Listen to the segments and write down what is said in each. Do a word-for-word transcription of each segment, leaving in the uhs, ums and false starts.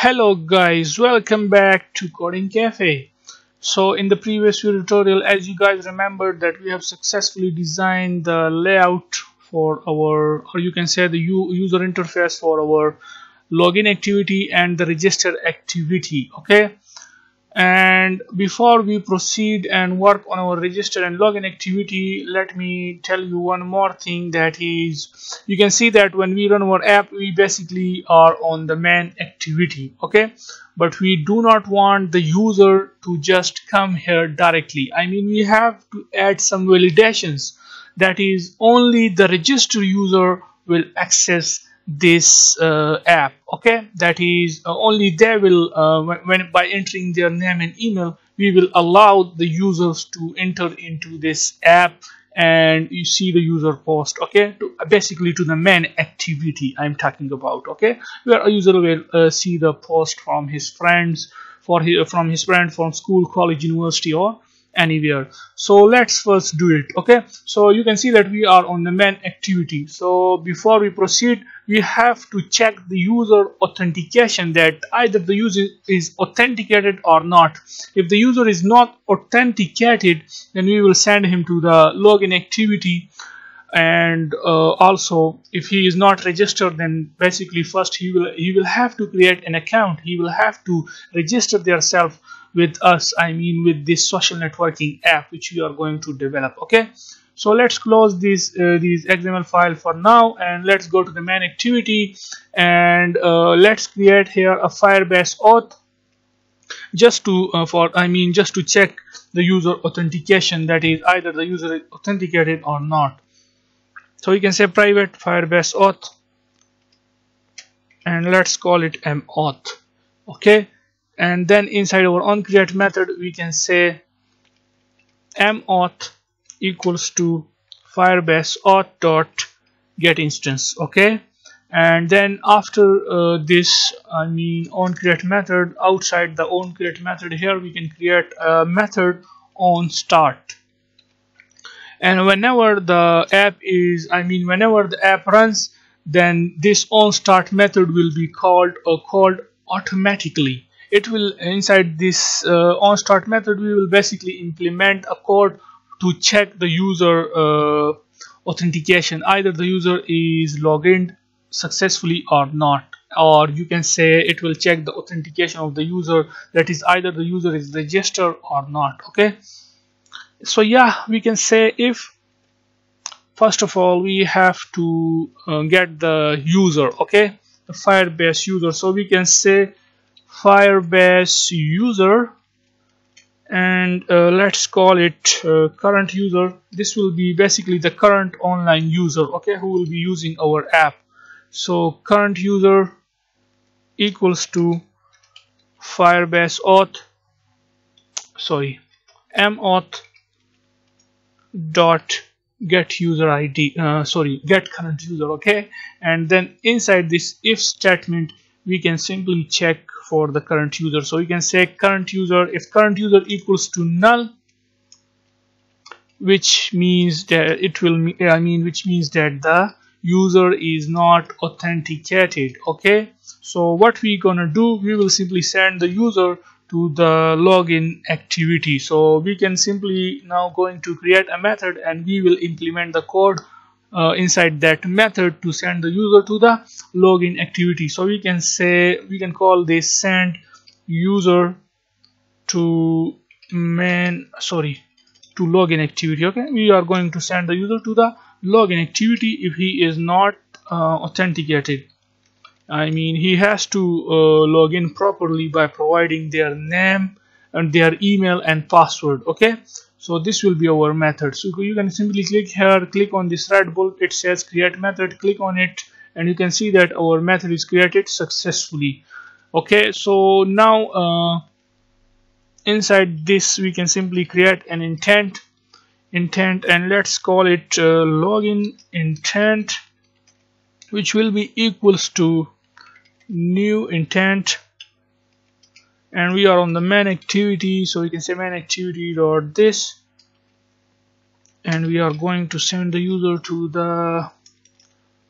Hello guys, welcome back to Coding Cafe. So in the previous video tutorial, as you guys remember, that we have successfully designed the layout for our, or you can say the user interface for our login activity and the register activity. Okay, and before we proceed and work on our register and login activity, let me tell you one more thing. That is, you can see that when we run our app, we basically are on the main activity, okay, but we do not want the user to just come here directly. I mean, we have to add some validations, that is only the register user will access this uh, app, okay, that is uh, only they will uh, when, when by entering their name and email, we will allow the users to enter into this app and you see the user post, okay, to, basically to the main activity I'm talking about, okay, where a user will uh, see the post from his friends, for his, from his friend, from school, college, university, or anywhere. So let's first do it. Okay, so you can see that we are on the main activity. So before we proceed, we have to check the user authentication, that either the user is authenticated or not. If the user is not authenticated, then we will send him to the login activity. And uh, also, if he is not registered, then basically first he will he will have to create an account. He will have to register themselves with us, I mean with this social networking app which we are going to develop. Okay, so let's close this uh, these X M L file for now, and let's go to the main activity, and uh, let's create here a Firebase auth, just to uh, for I mean just to check the user authentication, that is either the user is authenticated or not. So you can say private Firebase auth, and let's call it mauth. Okay, and then inside our onCreate method, we can say mauth equals to Firebase auth dot get instance. Okay, and then after uh, this, I mean onCreate method, outside the onCreate method, here we can create a method onStart. And whenever the app is, I mean, whenever the app runs, then this onStart method will be called or called automatically. It will, inside this uh, onStart method, we will basically implement a code to check the user uh, authentication, either the user is logged in successfully or not, or you can say it will check the authentication of the user, that is either the user is registered or not. Okay, so yeah, we can say, if first of all we have to uh, get the user, okay, the Firebase user. So we can say Firebase user, and uh, let's call it uh, current user. This will be basically the current online user, okay, who will be using our app. So current user equals to Firebase auth, sorry, mauth dot get user I D, uh, sorry, get current user. Okay, and then inside this if statement, we can simply check for the current user. So you can say current user, if current user equals to null, which means that it will, I mean which means that the user is not authenticated. Okay, so what we gonna do, we will simply send the user to the login activity. So we can simply now going to create a method, and we will implement the code uh, inside that method to send the user to the login activity. So we can say, we can call this send user to main, sorry, to login activity. Okay, we are going to send the user to the login activity if he is not uh, authenticated. I mean, he has to uh, log in properly by providing their name and their email and password. Okay, so this will be our method. So you can simply click here, click on this red bullet, it says create method, click on it, and you can see that our method is created successfully. Okay, so now uh, inside this we can simply create an intent intent and let's call it uh, login intent, which will be equals to new intent, and we are on the main activity. So we can say main activity dot this, and we are going to send the user to the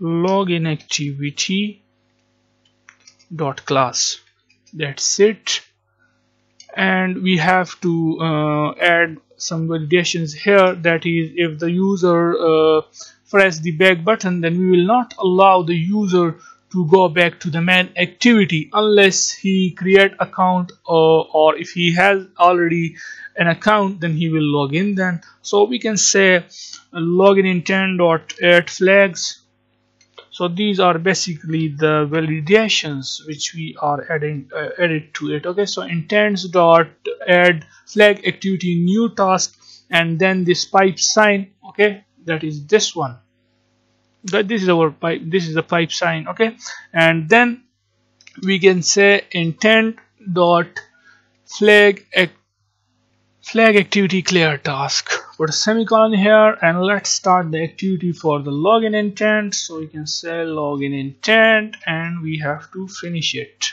login activity dot class. That's it. And we have to uh, add some validations here, that is, if the user uh, press the back button, then we will not allow the user to go back to the main activity unless he create account, uh, or if he has already an account, then he will log in then. So we can say login intent dot add flags. So these are basically the validations which we are adding uh, added to it. Okay, so intents dot add flag activity new task, and then this pipe sign. Okay, that is this one. That this is our pipe. This is the pipe sign. Okay, and then we can say intent dot flag act flag activity clear task. Put a semicolon here, and let's start the activity for the login intent. So we can say login intent, and we have to finish it.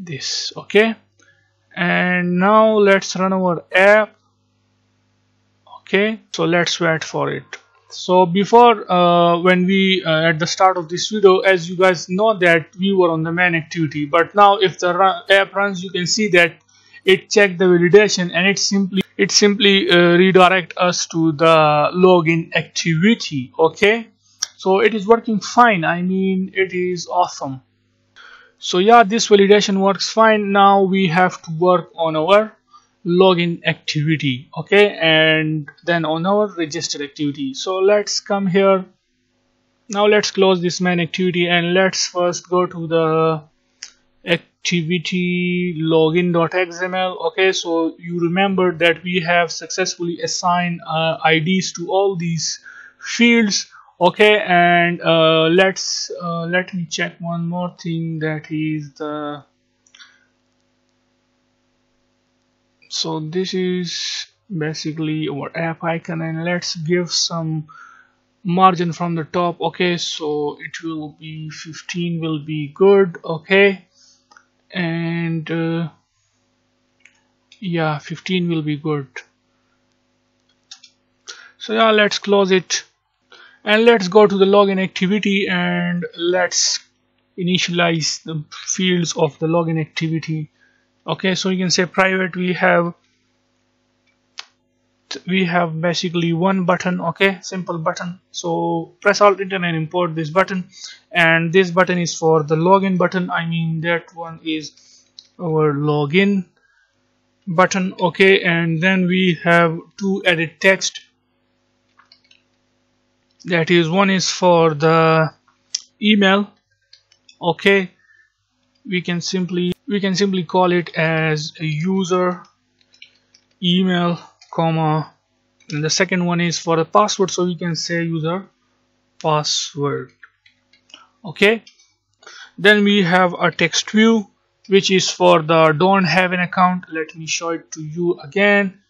This, okay. And now let's run our app. Okay, so let's wait for it. So before uh, when we uh, at the start of this video, as you guys know, that we were on the main activity, but now if the run app runs, you can see that it checked the validation, and it simply it simply uh, redirect us to the login activity. Okay, so it is working fine. I mean, it is awesome. So yeah, this validation works fine. Now we have to work on our login activity, okay, and then on our register activity. So let's come here. Now let's close this main activity, and let's first go to the activity login.xml. Okay, so you remember that we have successfully assigned uh, I Ds to all these fields. Okay, and uh, let's uh, let me check one more thing, that is the, so this is basically our app icon, and let's give some margin from the top. Okay, so it will be fifteen will be good. Okay, and uh, yeah, fifteen will be good. So yeah, let's close it, and let's go to the login activity, and let's initialize the fields of the login activity. Okay, so you can say private, we have we have basically one button. Okay, simple button. So press Alt Enter and import this button, and this button is for the login button. I mean, that one is our login button. Okay, and then we have two edit text, that is, one is for the email. Okay, we can simply we can simply call it as a user email, comma, and the second one is for a password, so we can say user password. Okay, then we have a text view, which is for the don't have an account. Let me show it to you again,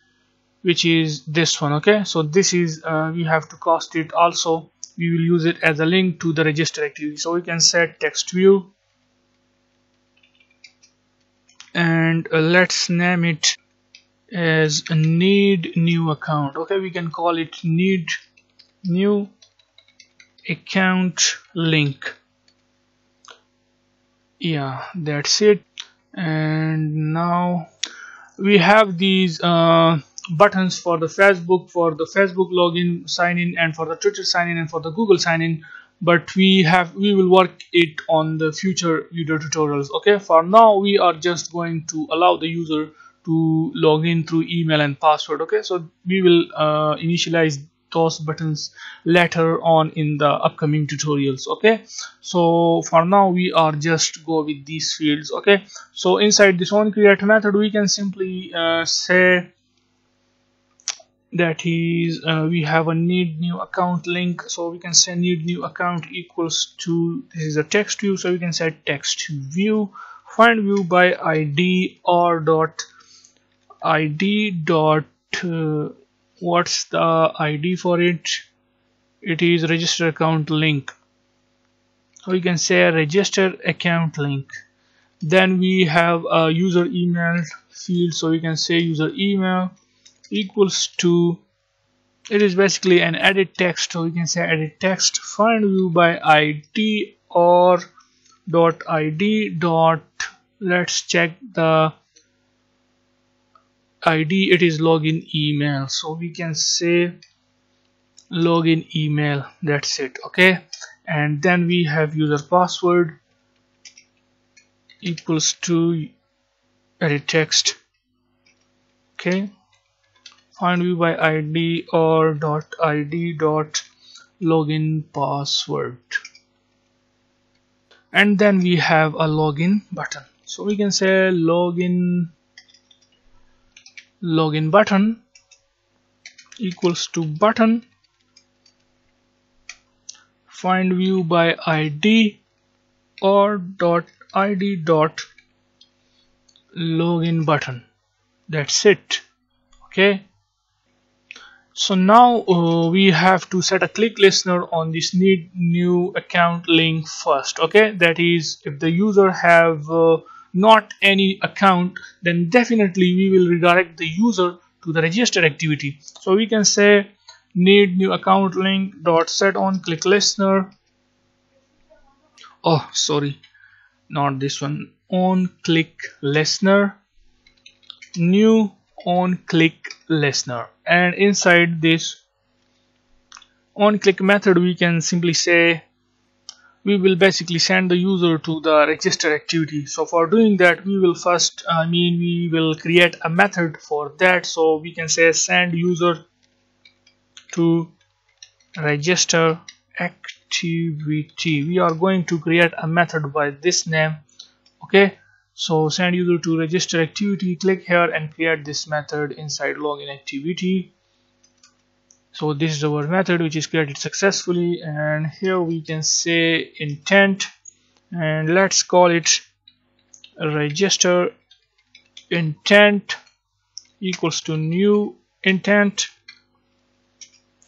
which is this one. Okay, so this is uh, we have to cast it also. We will use it as a link to the register activity, so we can set text view, and uh, let's name it as a need new account. Okay, we can call it need new account link. Yeah, that's it. And now we have these uh, buttons for the Facebook, for the Facebook login sign in, and for the Twitter sign in, and for the Google sign in, but we have we will work it on the future video tutorials. Okay, for now we are just going to allow the user to log in through email and password. Okay, so we will uh, initialize those buttons later on in the upcoming tutorials. Okay, so for now we are just go with these fields. Okay, so inside this onCreate method, we can simply uh, say that is uh, we have a need new account link, so we can say need new account equals to, this is a text view, so we can say text view find view by I D or dot I D dot uh, what's the I D for it? It is register account link, so we can say register account link. Then we have a user email field, so we can say user email equals to, it is basically an edit text, so we can say edit text find view by I D or dot I D dot let's check the I D. It is login email, so we can say login email. That's it. Okay, and then we have user password equals to edit text. Okay, find view by I D or dot I D dot login password, and then we have a login button, so we can say login login button equals to button find view by I D or dot I D dot login button. That's it. Okay, so now uh, we have to set a click listener on this need new account link first. Okay, that is, if the user have uh, not any account, then definitely we will redirect the user to the register activity. So we can say need new account link dot set on click listener. Oh, sorry, not this one. On click listener, new on click listener, and inside this on click method we can simply say we will basically send the user to the register activity. So for doing that, we will first, I mean, we will create a method for that. So we can say send user to register activity. We are going to create a method by this name. Okay, so send user to register activity, click here and create this method inside login activity. So this is our method which is created successfully, and here we can say intent, and let's call it register intent equals to new intent.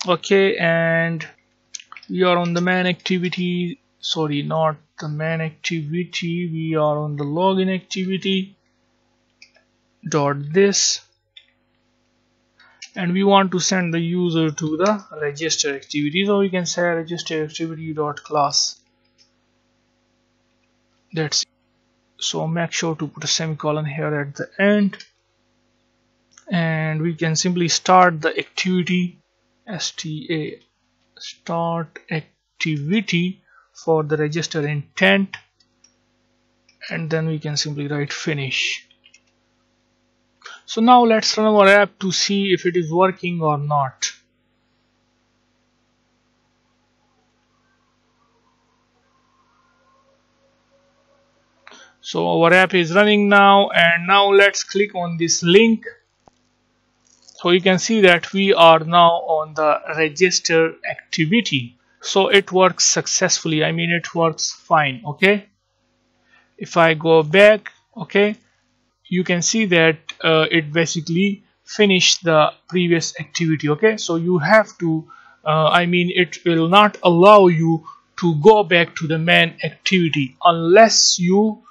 Okay, and we are on the main activity, sorry, not the main activity, we are on the login activity dot this, and we want to send the user to the register activity. So we can say register activity dot class. That's it. So make sure to put a semicolon here at the end, and we can simply start the activity sta start activity for the register intent, and then we can simply write finish. So now let's run our app to see if it is working or not. So our app is running now, and now let's click on this link. So you can see that we are now on the register activity. So it works successfully, I mean it works fine. Okay, if I go back, okay, you can see that uh, it basically finished the previous activity. Okay, so you have to uh, I mean it will not allow you to go back to the main activity unless you,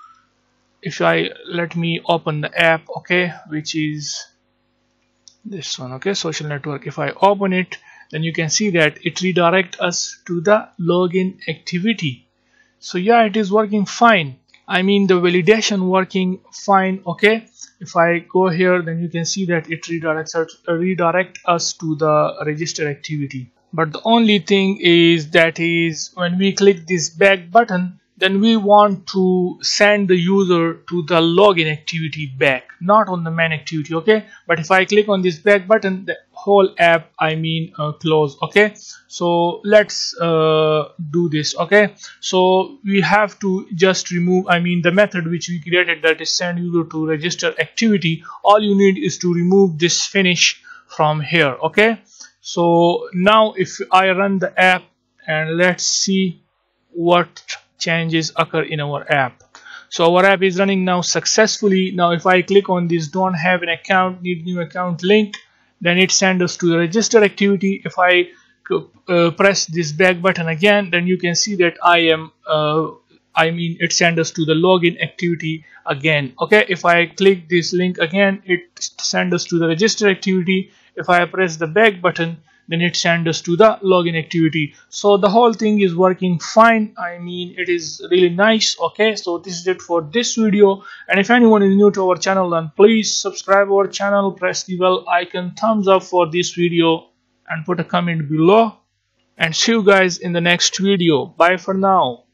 if I let me open the app, okay, which is this one. Okay, social network, if I open it, then you can see that it redirects us to the login activity. So yeah, it is working fine, I mean the validation working fine. Okay, if I go here, then you can see that it redirects us, uh, redirect us to the register activity. But the only thing is that is when we click this back button, then we want to send the user to the login activity back, not on the main activity. Okay, but if I click on this back button, the whole app I mean uh, close. Okay, so let's uh, do this. Okay, so we have to just remove, I mean the method which we created, that is send user to register activity. All you need is to remove this finish from here. Okay, so now if I run the app, and let's see what changes occur in our app. So our app is running now successfully. Now if I click on this don't have an account, need new account link, then it sends us to the register activity. If I uh, press this back button again, then you can see that I am uh, I mean it sends us to the login activity again. Okay, if I click this link again, it sends us to the register activity. If I press the back button, then it sends us to the login activity. So the whole thing is working fine. I mean, it is really nice. Okay, so this is it for this video, and if anyone is new to our channel, then please subscribe our channel, press the bell icon, thumbs up for this video, and put a comment below, and see you guys in the next video. Bye for now.